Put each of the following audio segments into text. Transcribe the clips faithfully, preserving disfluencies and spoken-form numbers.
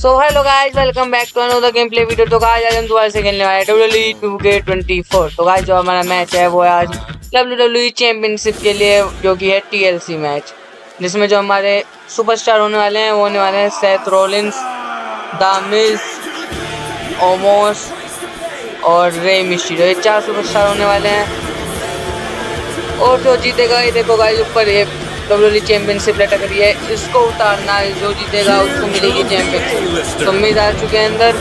So hello guys, welcome back to another game play video. तो guys आज हम दोबारा से खेलने वाले WW two K twenty four. तो गाइस जो हमारा मैच है वो है आज डब्ल्यूडब्ल्यू चैंपियनशिप के लिए, जो कि है टीएलसी मैच, जिसमें जो हमारे सुपरस्टार होने वाले हैं वो होने वाले हैं Seth Rollins, the Miz, Omos और रे मिस्टीरियो। ये चार सुपरस्टार होने वाले हैं। और जो जीतेगा, ये देखो गाइस ऊपर ये डब्ल्यूडब्ल्यूई चैंपियनशिप लटक रही है, इसको उतारना है। जो जीतेगा उसको मिलेगी चैंपियनशिप। तो मिज आ चुके हैं अंदर।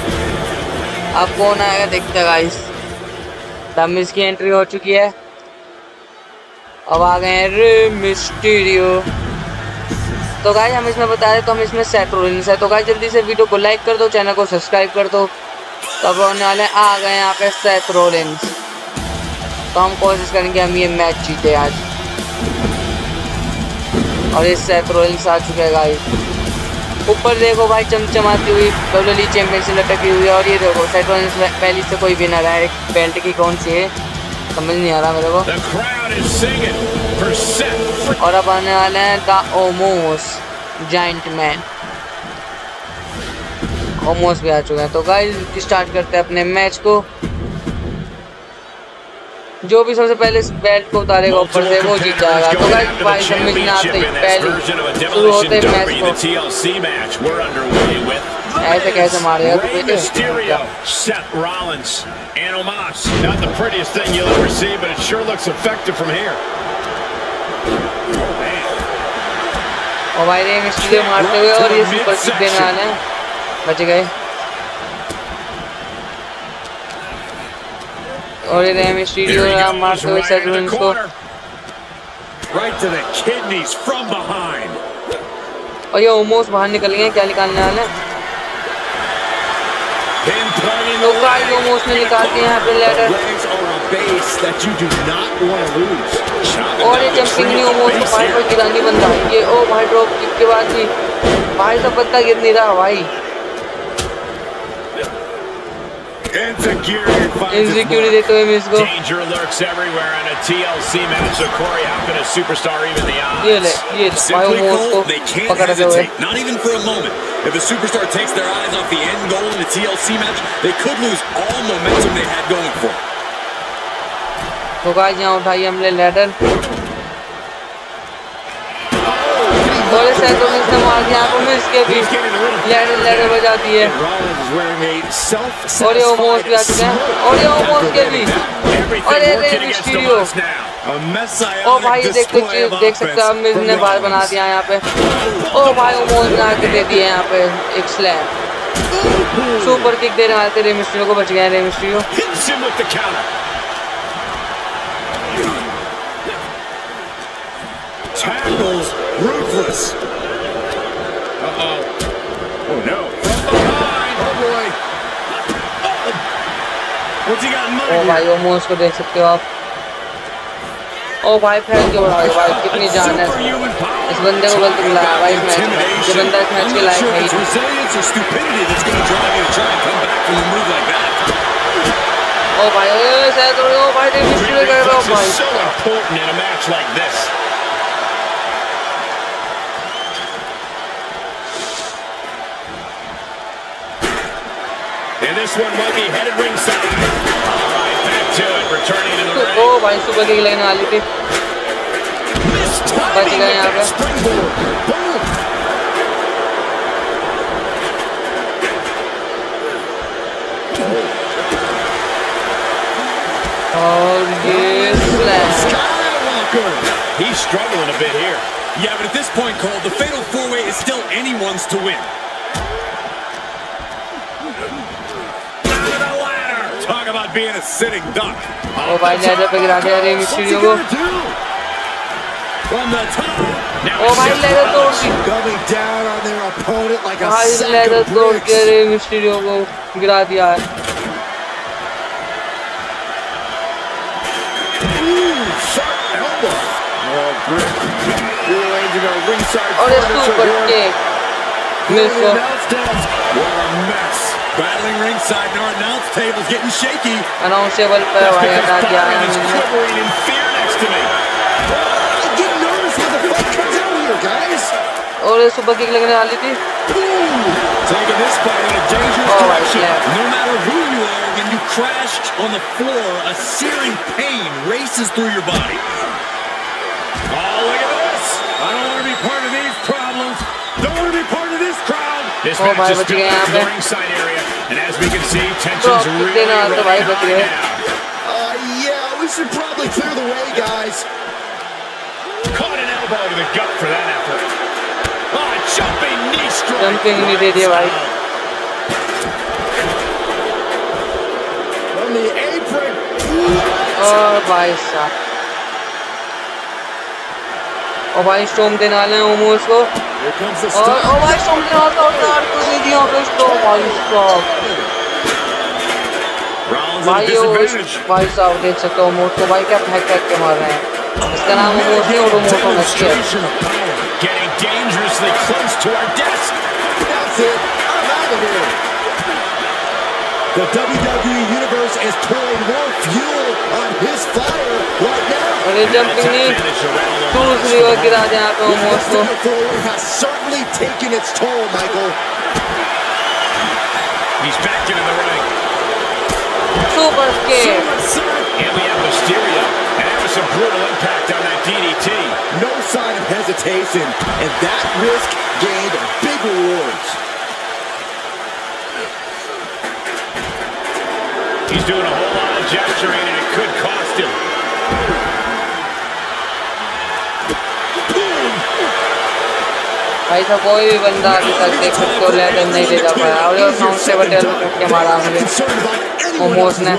अब कौन आएगा देखते हैं गाइस। द मिज की एंट्री हो चुकी है। अब आ गए हैं रे मिस्टीरियो। तो गाइस हम इसमें बता रहे तो हम इसमें सेथ रोलिन्स है। तो गाइस जल्दी से वीडियो को लाइक कर दो, चैनल को सब्सक्राइब कर दो। तब होने वाले आ गए यहाँ पे सेथ रोलिन्स। तो हम कोशिश करेंगे हम ये मैच जीते आज। और ये सेथ रोलिन्स आ चुके हैं गाइस। ऊपर देखो भाई चमचमाती हुई डब्ल्यूडब्ल्यूई चैंपियनशिप लटकी हुई है। और ये देखो सेथ रोलिन्स पहले से कोई विनर है। एक बेल्ट की कौन सी है समझ नहीं आ रहा मेरे को। और अब आने वाले हैं the Omos giant man. Omos भी आ चुके हैं। तो गाइस स्टार्ट करते हैं अपने मैच को। जो भी सबसे पहले बेल्ट को उतारेगा ऊपर से वो जीत जाएगा। तो गाइस भाई समझ में आते ही पहले शुरू होते ही मैच को ऐसे कैसे मारेगा। Seth Rollins and Omos, not the prettiest thing you'll ever see, but it sure looks effective from here. और भाई रे मिस्टीरियो मारते हुए और ये सुपर किक देने वाले हैं, बच गए। और ये रेम स्टूडियो राम मारते हुए सेथ रोलिन्स को right to the kidneys from behind. और ये ऑलमोस्ट बाहर निकल गए। क्या निकालने वाले हैं? तो गाइस ऑलमोस्ट ने निकाल दिए हैं अपने लेडर। और ये जंपिंग नहीं, ऑलमोस्ट भाई पर गिरानी बंदा है ये। ओ भाई ड्रॉप किक के बाद ही भाई सब बंदा गिर नहीं रहा भाई। Insecurity देते हुए मिस को। ये ले, ये भाई मोस्ट को पकड़ रहे हुए। तो गाइस यहाँ उठाई हमने लैडर। थोड़े सेथ रोलिन्स ने मार दिया आपको मिस के भी लैडर लैडर बजा दी है। और ये ओमोस भी आ चुके हैं। और ये ओमोस के भी। और ये रे मिस्टीरियो। ओ भाई ये देख देख सकते हो मिस ने बार बना दिया यहाँ पे। ओ भाई ओमोस ने आके दे दिए यहाँ पे एक स्लैम। सुपर किक देने वाले थे रे मिस्टीरियो को, बच गए Rey Mysterio. Tackles ruthless. Uh oh. Oh no. Oh boy. What's he got in mind? Oh भाई ओमोस को देख सकते हो आप। ओ भाई फैन क्यों रहा है भाई, कितनी जान है इस बंदे को। गलत बुलाया भाई इस मैच। ये बंदा इस मैच के लायक है ही। ओ भाई ओए सेथ रोलिन्स, ओ भाई टीम स्टील कर रहा है भाई। This one might be headed ringside. All right, back to it, returning to the ring. Oh, भाई सुपर किक लेने वाली थी। बच गए यहाँ पे। और ये slam. He's struggling a bit here. Yeah, but at this point, Cole, the fatal four-way is still anyone's to win. Talk about being a sitting duck. Oh, भाई लैडर पे गिरा दिया रे मिस्टीरियो को। Oh, भाई लैडर तोड़ दी। भाई ladder तोड़ के रे मिस्टीरियो को गिरा दिया है। और ये सुपर किक मिस को। Battling ringside, our announce table's getting shaky. Announceable पे भाई हटा दिया है हमने। और सुपर किक लगने वाली थी। Oh, भाई बच गए यहाँ पे। तो आप कितने ना तो भाई बच गए। जंपिंग नहीं दे दिया भाई। और भाई साहब, और भाई स्टॉर्म देने वाले हैं ओमोस को। और ओ भाई स्टॉर्म देने वाला और कुछ नहीं दिया उसको स्टॉर्म। भाई साहब, भाई ओ भाई साहब देख सकते हो ओमोस को भाई क्या फेंक फेंक के मार रहे हैं। इसका नाम ओमोस है और ओमोस को नष्ट है। The W W E universe is pouring more fuel on his fire right now. And it's jumping in. Dusri ko gira diya pe Omos ko. Has certainly taken its toll, Michael. He's back into the ring. Super kick. And we have Mysterio. And that was some brutal impact on that D D T. No sign of hesitation, and that risk gained big rewards. He's doing a whole lot of gesturing and it could cost him. भाई साहब कोई भी बंदा अभी तक देख सकते हो लेडर नहीं दे जा पाया। और ये साउंड से बटन के मारा हमने ओमोस ने।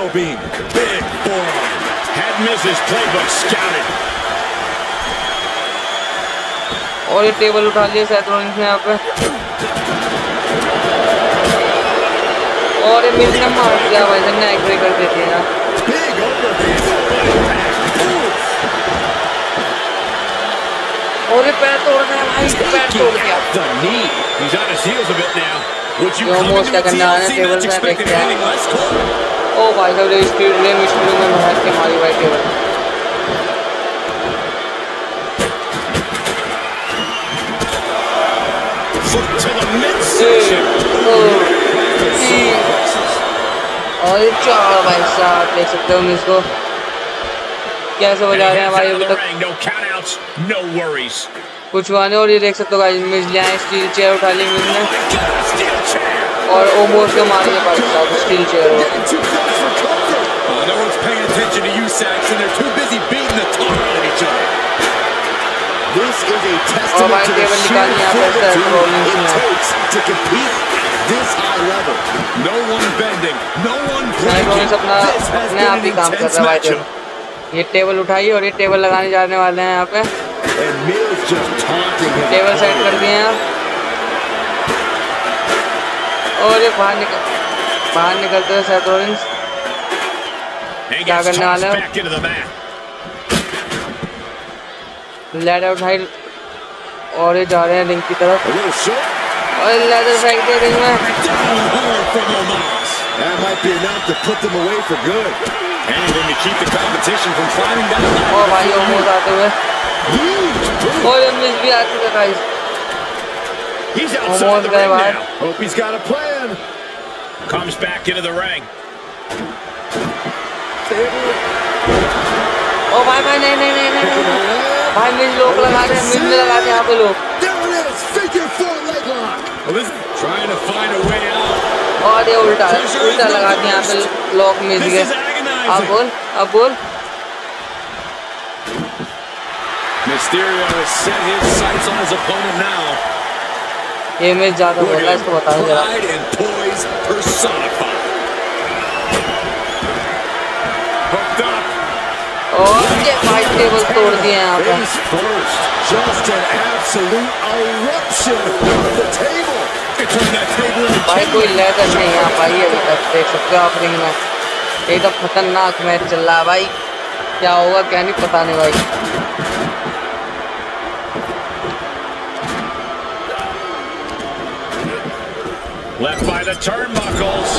और ये टेबल उठा लिया सेथ रॉलिंस ने यहाँ पे। और ये मिल मार दिया भाई साहब ने, एग्री कर देते हैं। और ये पैर तोड़ रहे हैं भाई, पैर तोड़ दिया। ओमोस क्या करना है टेबल में देखते हैं। ओ भाई साहब रे स्पीड रे मिस्ट्री में मार के मारी भाई टेबल। और चार भाई साहब देख सकते हो इसको कैसे बजा रहे हैं भाई अभी तक कुछ गाने। और ये देख सकते हो गाइस मिस लिया स्टील चेयर उठा ली मिस ने और ओमोस को मार दिया भाई साहब steel chair. This is a testament to the sheer quality it takes to compete at this high level. No one bending, no one breaking. This has been an intense matchup. ये table उठाई और ये table लगाने जाने वाले हैं यहाँ पे। टेबल सेट कर दिए हैं आप। और ये बाहर निकल बाहर निकलते हैं सेथ रॉलिंस क्या करने वाले हैं। लैडर उठाई और ये जा रहे हैं रिंग की तरफ। और लैडर फेंक दिया रिंग में। और भाई ओमोस आते हुए और मिस भी आ चुके भाई। ओमोस गए बाहर। ओ भाई भाई नहीं नहीं नहीं नहीं नहीं भाई मिस लोग लगा रहे हैं, मिस में लगा रहे हैं यहाँ पे लोग। और ये उल्टा उल्टा लगा दिया यहाँ पे लोग मिस के। अब बोल अब बोल ये मिस ज्यादा बोल रहा है इसको बताओ जरा। और ये भाई टेबल तोड़ दिए यहाँ पे। भाई कोई लेदर नहीं यहाँ भाई अभी तक देख सकते हो आप रिंग में। एकदम खतरनाक मैच चल रहा है भाई, क्या होगा क्या नहीं पता नहीं भाई। Left by the turnbuckles.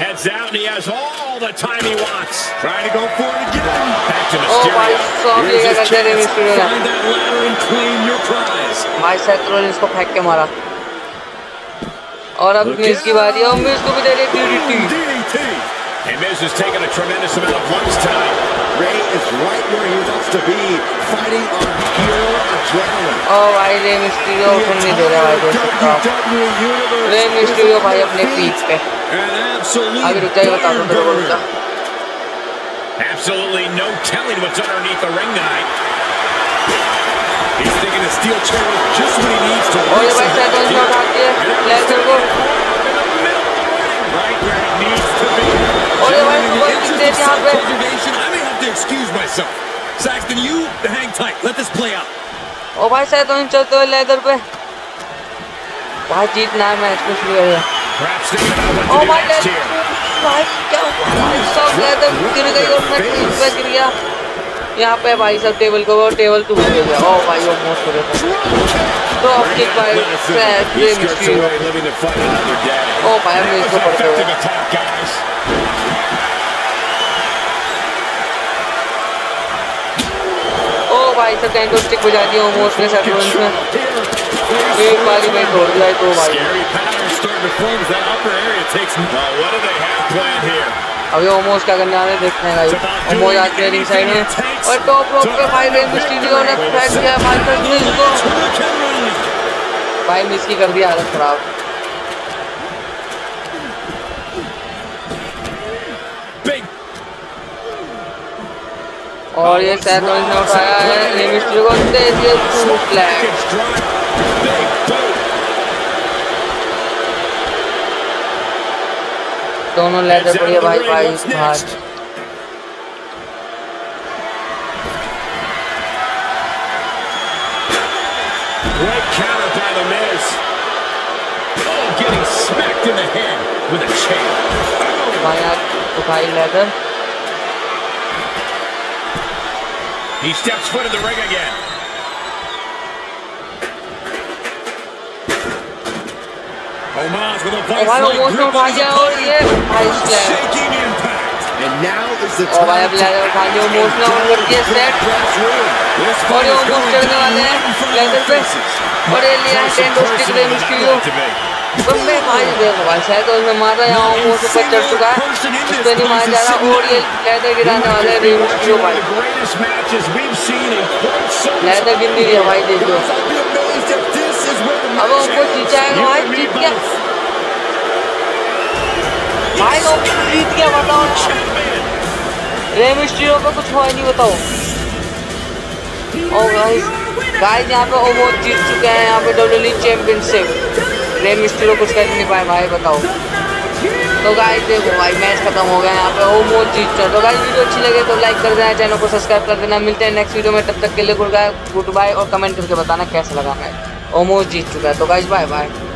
Heads out and he has all all the time he wants. Trying to go for it again. Back to Mysterio. Oh, here's his chance. Find that ladder and claim your prize. भाई Seth Rollins को फेंक के मारा. और अब miss की बारी है. मिस को भी दे रही duty. And Miz has taken a tremendous amount of lunch time. Rey is right where he wants to be, fighting on pure adrenaline. Oh, भाई Rey Mysterio सुनने दे रहा है भाई दोस्तों. Rey Mysterio भाई अपने पीठ पे. अभी रुक जाइए बता दो रुका. Absolutely no telling what's underneath the ring tonight. He's thinking a steel chair just what he needs to. Oh, भाई सेकंड शॉट आती है. लेजर को. Right where it needs to be. I may have to excuse myself. Saxton, you hang tight. Let this play out. Oh, भाई शायद उन चलते हुए leather पे. भाई जीतना है मैच को शुरू करेगा. Oh my God! भाई क्या सब लेदर गिर गई और मैं टीम पे गिर गया. यहाँ पे भाई सब टेबल को और टेबल टू हो गया. Oh भाई वो मोस्ट हो गया. तो अब किक भाई सेथ रे मिस्टीरियो. Oh भाई हम इसको पढ़ते हुए. भाई सब कैंडल स्टिक बजा दिया ओमोस ने सेथ रोलिंस में. एक बारी भाई छोड़ दिया तो भाई अभी ओमोस क्या करने आ रहे हैं देखते हैं भाई. ओमोस आते हैं रिंग साइड में और टॉप रोप पे भाई रेन मिस्टीरियो ने फेंक दिया भाई पर मिस को. भाई मिस की कर दिया हालत खराब. और ये सेथ रोलिंस ने उठाया है रे मिस्टीरियो को दे दिया टू फ्लैग. दोनों लेदर पड़ी है भाई भाई बाहर. Great counter by the Miz. Oh, getting smacked in the head with a chair. भाई आप उठाई ladder. He steps foot in the ring again. Omos with a vice like grip on the body. Shaking impact. And now is the time to act in the good press room. This fight is going to be places. Much closer personal than I like to be. उसमें भाई देखो भाई शायद उसमें मारा या Omos पे चढ़ चुका है. उसमें नहीं मारा जा रहा और ये लेदर गिराने वाले रे मिस्टीरियो भाई. लेदर गिर नहीं रहा भाई देखो. अब उनको खींचाएगा भाई. जीत गया भाई. वो जीत गया बताओ रे मिस्टीरियो को कुछ हुआ नहीं बताओ. और गाइस गाइस यहाँ पे ओमोस जीत चुके हैं यहाँ पे डब्ल्यूडब्ल्यूई चैंपियनशिप. रे मिस्टीरियो कुछ कर नहीं पाए भाई बताओ. तो गाइस देखो भाई मैच खत्म हो गया यहाँ पे. ओमोस जीत चुका. तो गाइस वीडियो अच्छी लगे तो लाइक कर देना, चैनल को सब्सक्राइब कर देना. मिलते हैं नेक्स्ट वीडियो में. तब तक के लिए गुड बाय और कमेंट करके बताना कैसा लगा मैच. ओमोस जीत चुका है तो गाइस बाय बाय.